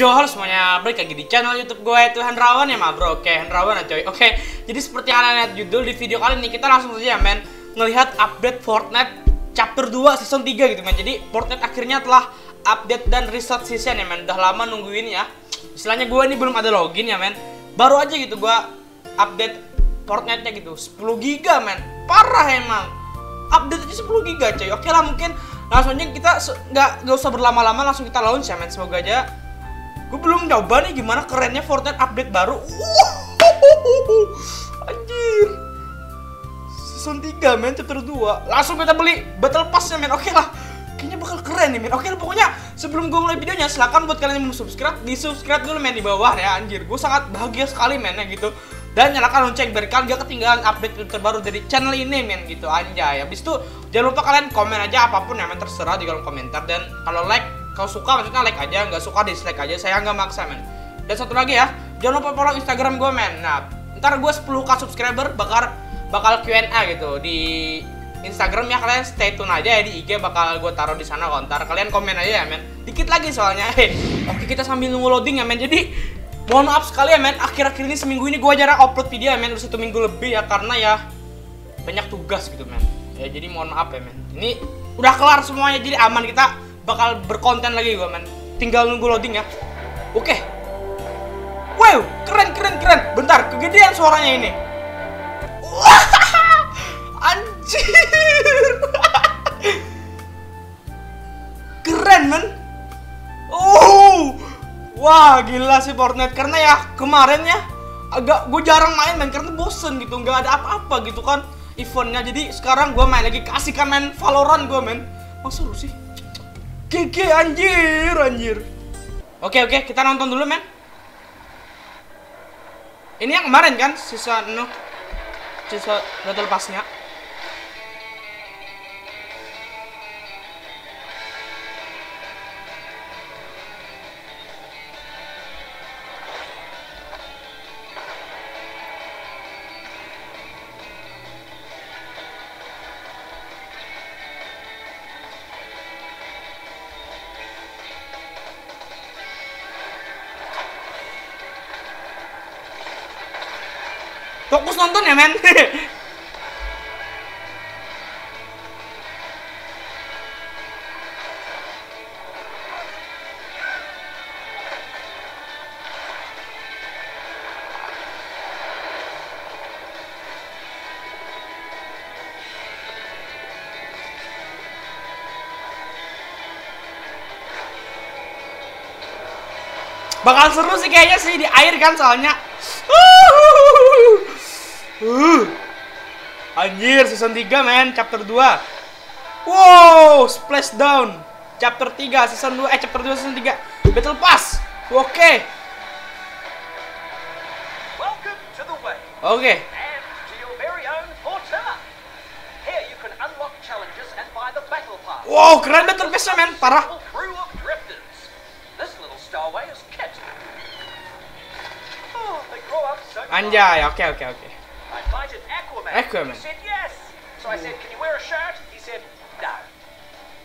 Jules, semuanya balik lagi di channel YouTube gue itu Hendrawan ya ma bro. Oke, Hendrawan ya coy. Oke, jadi seperti yang kalian lihat judul di video kali ini, kita langsung saja men ngelihat update Fortnite Chapter 2 Season 3 gitu men. Jadi Fortnite akhirnya telah update dan reset season ya men. Udah lama nungguin ya. Istilahnya gue ini belum ada login ya men. Baru aja gitu gue update Fortnite-nya gitu 10 giga men. Parah emang. Update aja 10 giga coy. Oke lah, mungkin langsung aja kita nggak usah berlama-lama, langsung kita launch ya men. Semoga aja. Gue belum nyoba nih gimana kerennya Fortnite update baru. Anjir. Season 3 men, chapter 2. Langsung kita beli Battle Pass ya men. Oke lah. Kayaknya bakal keren nih men. Oke lah, pokoknya sebelum gue mulai videonya, silahkan buat kalian yang belum subscribe, di-subscribe dulu men di bawah ya anjir. Gue sangat bahagia sekali men ya gitu. Dan nyalakan lonceng biar kalian gak ketinggalan update terbaru dari channel ini men gitu anjay. Habis itu jangan lupa kalian komen aja apapun ya men, terserah di kolom komentar. Dan kalau like, kalau suka maksudnya like aja, nggak suka dislike aja, saya nggak maksa men. Dan satu lagi ya, jangan lupa follow Instagram gue men. Nah, ntar gue 10k subscriber bakal Q&A gitu di Instagram ya, kalian stay tune aja ya, di IG bakal gue taruh di sana kok. Ntar kalian komen aja ya men, dikit lagi soalnya. Oke, kita sambil nunggu loading ya men. Jadi mohon maaf sekali ya men, akhir-akhir ini seminggu ini gue jarang upload video ya men, udah 1 minggu lebih ya, karena ya banyak tugas gitu men. Ya jadi mohon maaf ya men. Ini udah kelar semuanya, jadi aman, kita bakal berkonten lagi gue men. Tinggal nunggu loading ya. Oke. Wow, keren. Bentar, kegedean suaranya ini. Wah, anjir. Keren men. Oh, wah gila sih Fortnite. Karena ya kemarin ya agak gue jarang main men, karena bosen gitu, nggak ada apa-apa gitu kan eventnya. Jadi sekarang gue main lagi, kasihkan main Valorant gue men. Emang seru sih. GG anjir. Oke, kita nonton dulu men. Ini yang kemarin kan sisa battle pass-nya. Fokus nonton ya men. Bakal seru sih kayaknya sih, di air kan soalnya. Anjir, season 3 men, chapter 2. Wow, splash down. Chapter 3 season 2, chapter 2 season 3. Battle Pass. Oke. Welcome to the way. Oke. And to your very own Fortnite. Here you can unlock challenges and buy the Battle Pass. Wow, keren Battle Pass men, parah. Anjay, oke. I invited Aquaman. He said yes. So I said, can you wear a shirt? He said, no.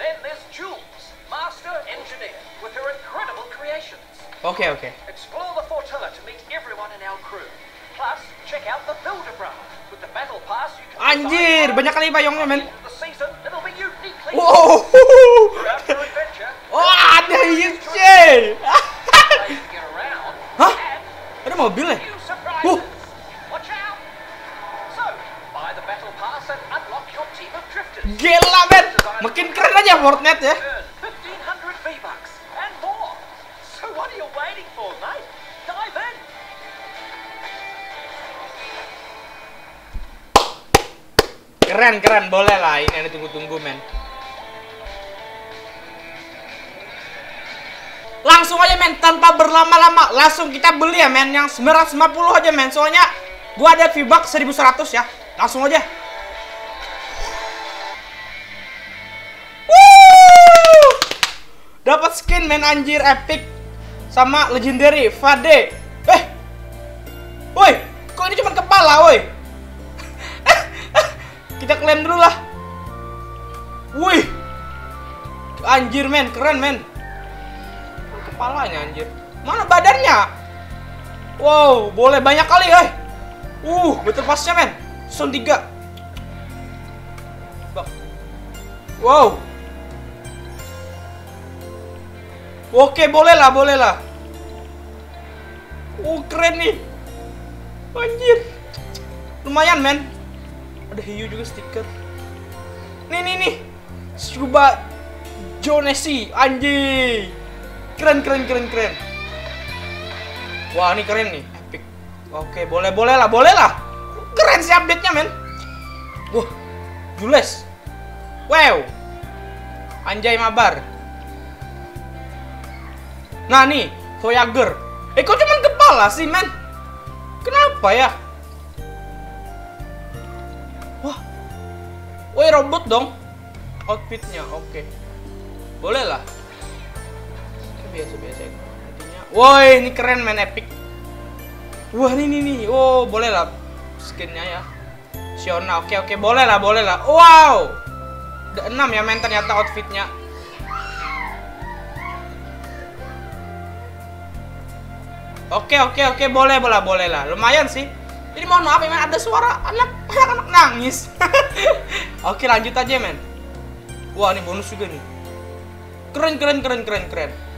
Then there's Jules, master engineer, with her incredible creations. Okay. Explore the Fortilla to meet everyone in our crew. Plus, check out the Builderbrand. With the battle pass, you can. Anjir, banyak kali bayongnya men. Wow. Wah, ada Yuce. Hah? Ada mobil ya? Gila men, makin keren aja Fortnite ya. Keren, boleh lah, ini yang ditunggu-tunggu men. Langsung aja men, tanpa berlama-lama, langsung kita beli ya men, yang 950 aja men. Soalnya gua ada V-Buck 1100 ya, langsung aja. Dapat skin men, anjir, epic sama legendary Fade. Woi, kok ini cuma kepala woi. Kita klaim dulu lah. Wih, anjir men, keren men. kepalanya anjir. Mana badannya? Wow, boleh banyak kali, hei. Battle Pass-nya, men. Season 3. Wow. Oke, boleh lah, boleh lah. Keren nih. Anjir. Lumayan, men. Ada hiu juga stiker. Nih. Coba Jonesy, anjir. Keren. Wah, ini keren nih, epic. Oke, boleh lah. Keren sih update-nya, men. Wah, Jules. Wow. Anjay mabar. Nah, nih, Voyager. Kok cuman kepala sih, men? Kenapa ya? Wah. Woi, robot dong. Outfitnya, oke. Boleh lah. Biasa-biasa intinya. Woi, ini keren, men, epic. Wah, ini. Oh, boleh lah skinnya ya. Siona, oke, boleh lah. Wow. Udah 6 ya, men, ternyata outfitnya. Oke, boleh lah. Lumayan sih. Jadi mohon maaf ya, men, ada suara anak-anak nangis. Oke, lanjut aja, men. Wah, ini bonus juga nih. Keren.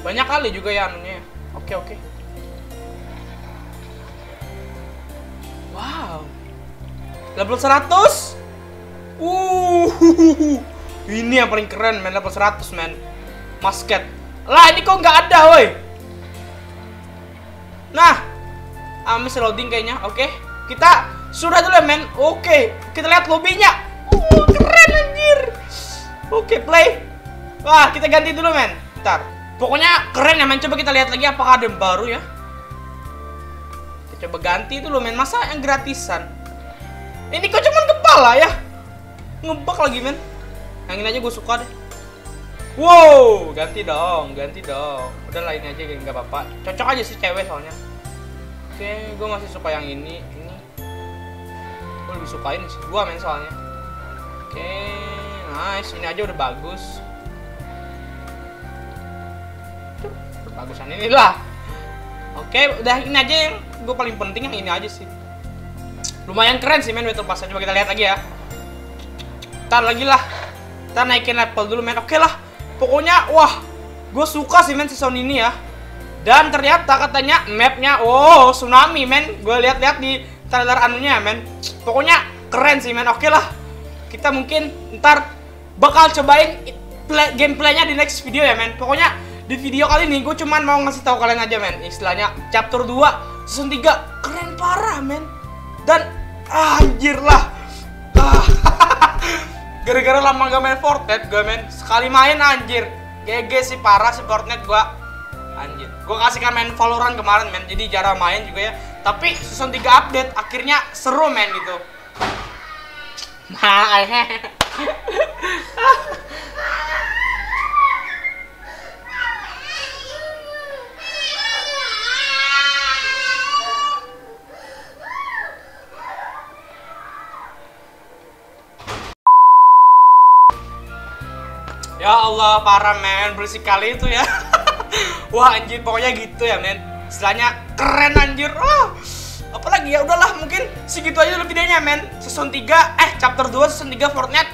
Banyak kali juga ya anunya. Oke. Wow. Level 100. Ini yang paling keren, men, level 100, men. Masket. Lah, ini kok nggak ada, woi. Nah, amis loading kayaknya. Oke. Kita sudah dulu, men. Oke. Kita lihat lobbynya. Keren anjir. Oke, play. Wah, kita ganti dulu, men. Bentar. Pokoknya keren ya, men. Coba kita lihat lagi apakah ada yang baru ya. Kita coba ganti dulu, men. Masa yang gratisan? Ini kok cuman kepala ya? Ngebak lagi, men. Yang ini aja gue suka deh. Wow, ganti dong. Udah lain aja, nggak apa-apa. Cocok aja sih cewek soalnya. Oke, gue masih suka yang ini. Gue lebih sukain sih gue, men, soalnya. Oke, nice. Ini aja udah bagus. Bagusan inilah. Oke, udah ini aja yang gue paling penting, yang ini aja sih. Lumayan keren sih, men, Battle Pass. Coba kita lihat lagi ya. Ntar lagi lah. Kita naikin level dulu, men. Oke lah. Pokoknya, wah, gue suka sih, men, season ini ya. Dan ternyata katanya mapnya, wow, tsunami, men. Gue lihat-lihat di trailer anunya, men. Pokoknya keren sih, men. Oke lah. Kita mungkin ntar bakal cobain gameplaynya di next video ya, men. Pokoknya di video kali ini gue cuman mau ngasih tahu kalian aja, men, istilahnya chapter 2 season 3 keren parah, men. Dan anjir lah. Gara-gara lama gak main Fortnite gue, men. Sekali main anjir. GG sih, parah sih Fortnite gue. Anjir. Gue kasihkan main Valorant kemarin, men. Jadi jarang main juga ya. Tapi season 3 update akhirnya seru, men, gitu. Ya Allah, parah, men, berisik kali itu ya. Wah, anjir, pokoknya gitu ya, men. Istilahnya keren anjir. Apalagi ya, udahlah, mungkin segitu aja dulu videonya, men. Season 3, chapter 2 season 3 Fortnite.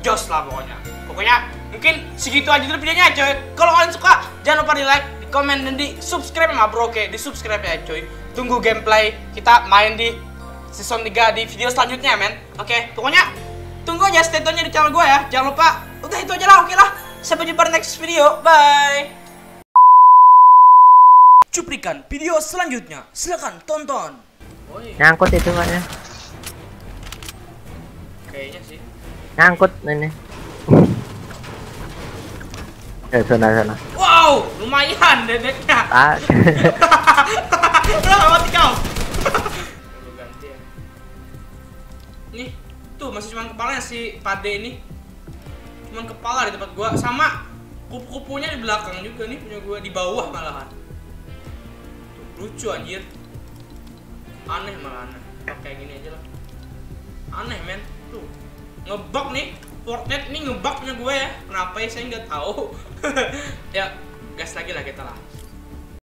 Joss lah pokoknya. Mungkin segitu aja dulu videonya, coy. Kalau kalian suka, jangan lupa di like, di komen, dan di subscribe ya, bro. Oke, di subscribe ya, coy. Tunggu gameplay kita main di season 3 di video selanjutnya, men. Oke, pokoknya tunggu aja stay tune-nya di channel gue ya. Jangan lupa. Udah itu aja lah, oke lah. Sampai jumpa next video. Bye. Cuplikan video selanjutnya. Silakan tonton. Ngangkut itu maknya. Kayaknya sih. Ngangkut ini. Sana. Wow, lumayan dedeknya. Udah mati kau. Nih. Tuh masih cuman kepalanya si Fade ini, cuman kepala di tempat gua, sama kupu-kupunya di belakang juga nih punya gua, di bawah malahan. Tuh, lucu anjir, aneh malahan, kayak gini aja lah, aneh, men. Tuh ngebug nih Fortnite, ini ngebug punya gue ya, kenapa ya saya nggak tahu. Ya gas lagi lah kita lah.